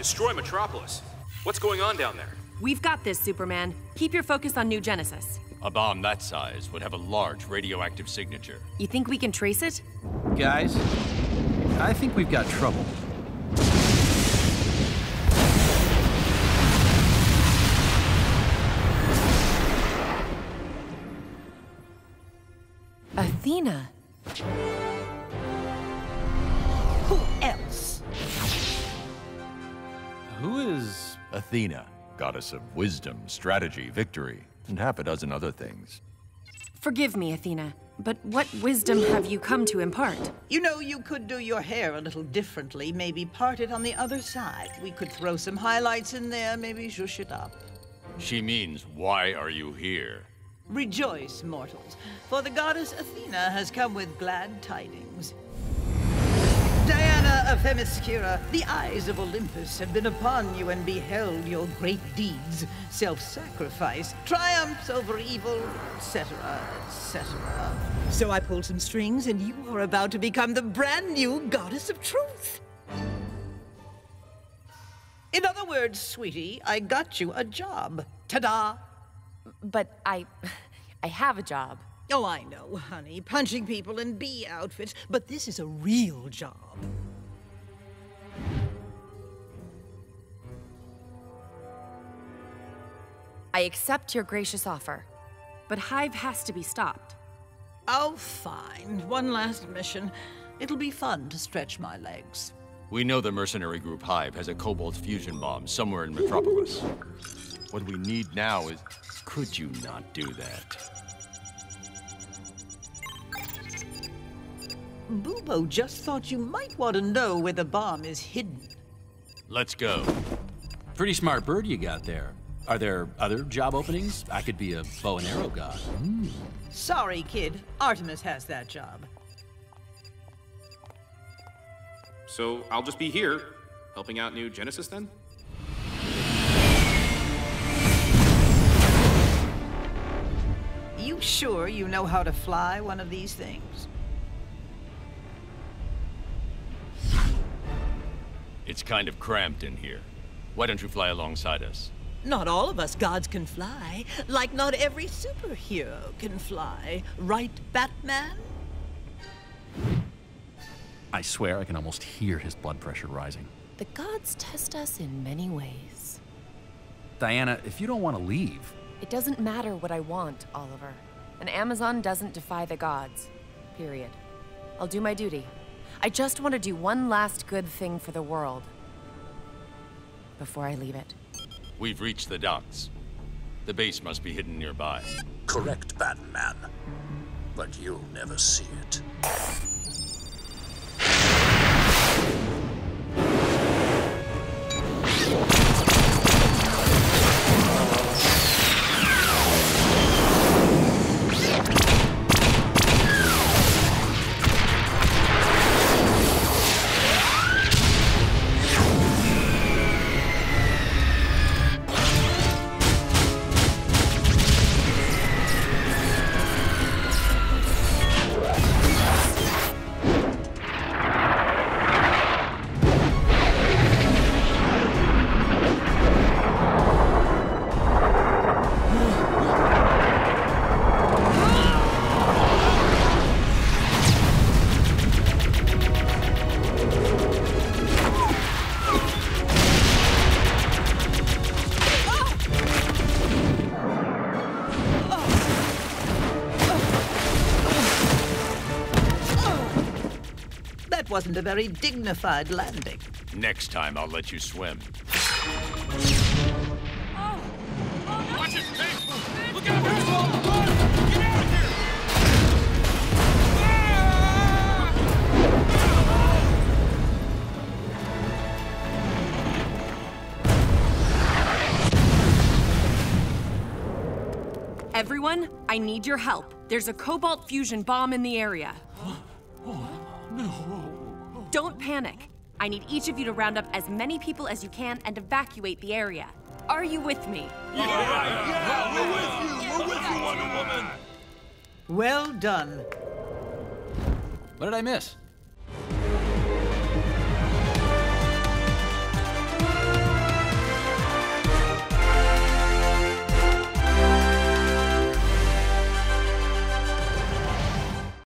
Destroy Metropolis. What's going on down there? We've got this, Superman. Keep your focus on New Genesis. A bomb that size would have a large radioactive signature. You think we can trace it? Guys, I think we've got trouble. Athena. Who else? Who is Athena? Goddess of wisdom, strategy, victory, and half a dozen other things. Forgive me, Athena, but what wisdom have you come to impart? You know, you could do your hair a little differently, maybe part it on the other side. We could throw some highlights in there, maybe zhuzh it up. She means, why are you here? Rejoice, mortals, for the goddess Athena has come with glad tidings. Diana of Themyscira, the eyes of Olympus have been upon you and beheld your great deeds, self-sacrifice, triumphs over evil, etc., etc. So I pulled some strings, and you are about to become the brand new goddess of truth. In other words, sweetie, I got you a job. Ta-da! But I have a job. Oh, I know, honey. Punching people in bee outfits. But this is a real job. I accept your gracious offer. But Hive has to be stopped. Oh, fine. One last mission. It'll be fun to stretch my legs. We know the mercenary group Hive has a cobalt fusion bomb somewhere in Metropolis. What we need now is... Could you not do that? Bubo just thought you might want to know where the bomb is hidden. Let's go. Pretty smart bird you got there. Are there other job openings? I could be a bow and arrow god. Sorry, kid. Artemis has that job. So I'll just be here, helping out New Genesis then? You sure you know how to fly one of these things? It's kind of cramped in here. Why don't you fly alongside us? Not all of us gods can fly. Like not every superhero can fly. Right, Batman? I swear I can almost hear his blood pressure rising. The gods test us in many ways. Diana, if you don't want to leave... It doesn't matter what I want, Oliver. An Amazon doesn't defy the gods. Period. I'll do my duty. I just want to do one last good thing for the world before I leave it. We've reached the docks. The base must be hidden nearby. Correct, Batman. But you'll never see it. Wasn't a very dignified landing. Next time, I'll let you swim. Oh. Oh, no. Watch it! Hey, look out! There's all the water! Get out of here! Ah! Ah! Everyone, I need your help. There's a cobalt fusion bomb in the area. Oh, no. Don't panic. I need each of you to round up as many people as you can and evacuate the area. Are you with me? Yeah! Yeah! We're with you! We're with you, Wonder Woman! Well done. What did I miss?